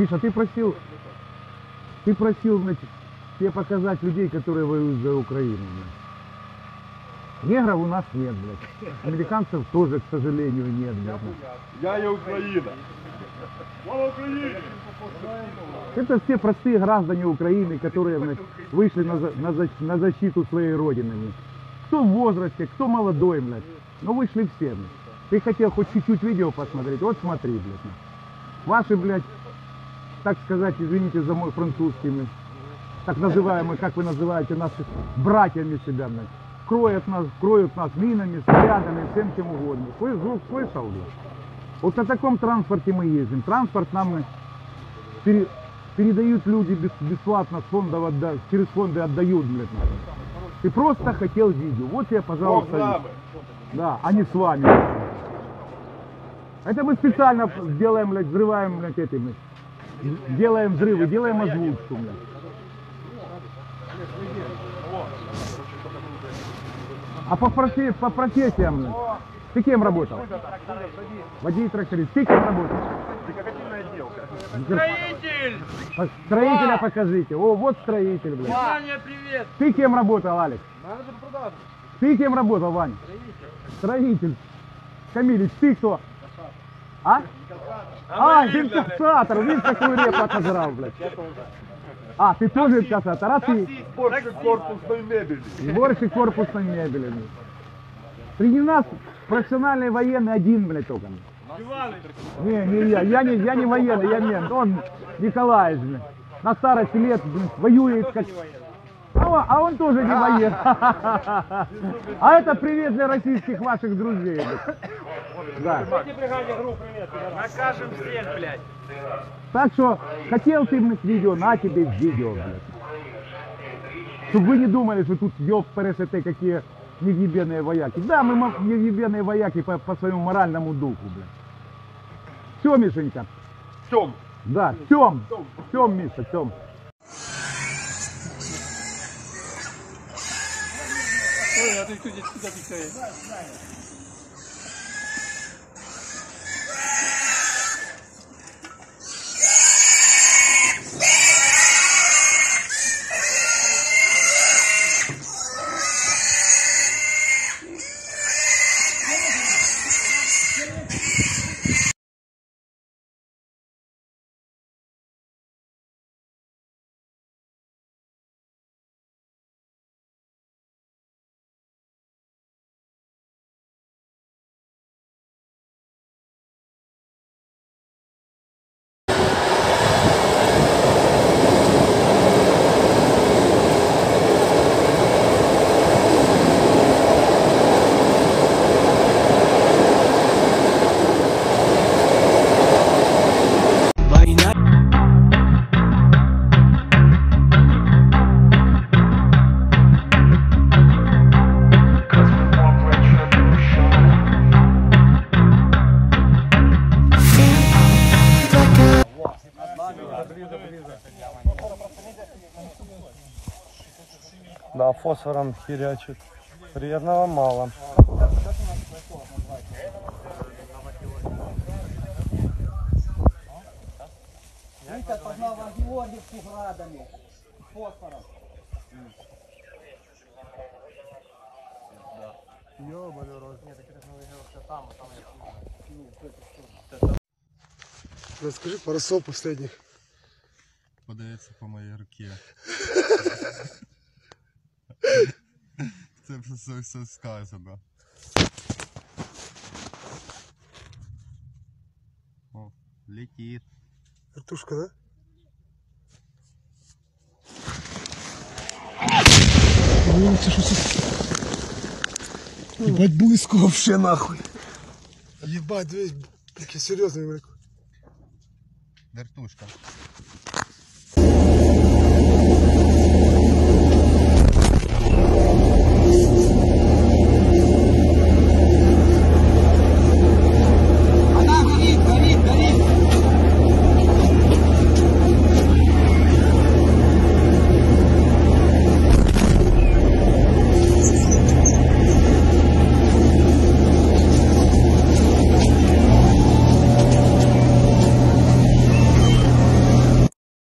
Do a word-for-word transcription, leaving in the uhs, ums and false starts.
Миша, ты просил, ты просил, значит, тебе показать людей, которые воюют за Украину. Блядь. Негров у нас нет, блядь. Американцев тоже, к сожалению, нет, блядь. Я и Украина. Это все простые граждане Украины, которые, значит, вышли на, на, на защиту своей родины. Блядь. Кто в возрасте, кто молодой, блядь. Но вышли все, блядь. Ты хотел хоть чуть-чуть видео посмотреть? Вот смотри, блядь. Ваши, блядь, так сказать, извините за мой французский, блядь, так называемые, как вы называете, наши братьями себя, блядь. Кроют нас, кроют нас минами, снарядами, всем чем угодно. Свой звук слышал, блядь. Вот на таком транспорте мы ездим. Транспорт нам пере, передают люди бесплатно, с фондов отда, через фонды отдают, блядь. Ты просто хотел видео. Вот я, пожалуйста, да, а не с вами. Это мы специально делаем, блядь, взрываем, блядь, эти, блядь. Делаем взрывы, делаем озвучку, блядь. А по, профи, по профессиям, блядь, ты кем работал? Водитель тракторист. Ты кем работал? Декоративная отделка. Строитель! Строителя покажите. О, вот строитель, блядь. Ваня, привет! Ты кем работал, Алекс? Менеджер продаж. Ты кем работал, Вань? Строитель. Строитель. Камилич, ты кто? А? А, инкассатор, видишь, какую репу отожрал, блядь. А, ты тоже инкассатор, а ты? Сборщик корпусной мебели. Сборщик корпусной мебели, блядь. Среди нас профессиональный военный один, блядь, только. Не, не я, я не, я не военный, я мент. Он Николаевич, блядь. На старости лет, блядь, воюет как... А, а он тоже не военный. А это привет для российских ваших друзей, блядь. Да. Накажем всех, блядь. Так что, хотел ты мне видео, на тебе видео, блядь. Чтобы вы не думали, что тут ёб пересете какие невъебенные вояки. Да, мы невъебенные вояки по, по своему моральному духу, блядь. Всё, Мишенька? Тём. Да, Тём. Тём, Миша, Тём. Ой, а ты кто здесь, куда пикает? Да, фосфором херячит. Приятного мало. Витя погнал в Георгиевку градами. Фосфором. Ёбаный рот. Нет, так это мы выиграли все там, а там я хуже. Расскажи пару слов последних. Подается по моей руке. Це все, все сказано. О, летит. Катушка, да? О, це що це? Ебать близко вообще нахуй. Ебать, дивись, такие серьезные, блядь. Вертушка.